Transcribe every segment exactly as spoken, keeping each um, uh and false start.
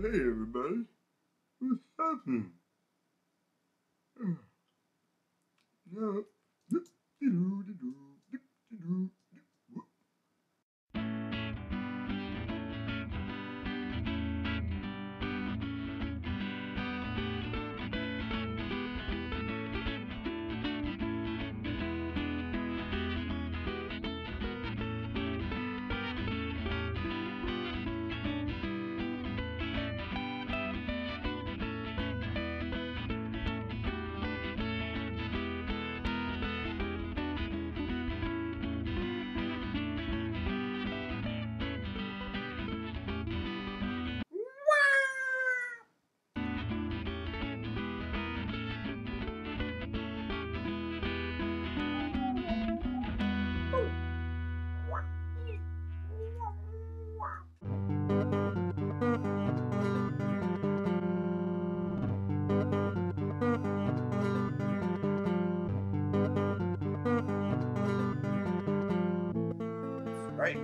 Hey everybody, what's happening? Now, do-do-do-do-do-do-do. Great.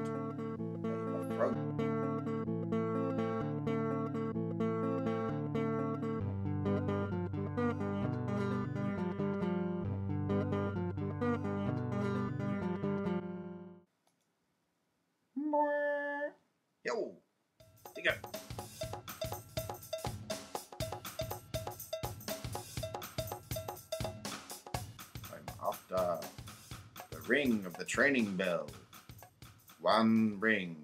Yo, take it. I'm after the ring of the training bell. One ring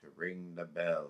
to ring the bell.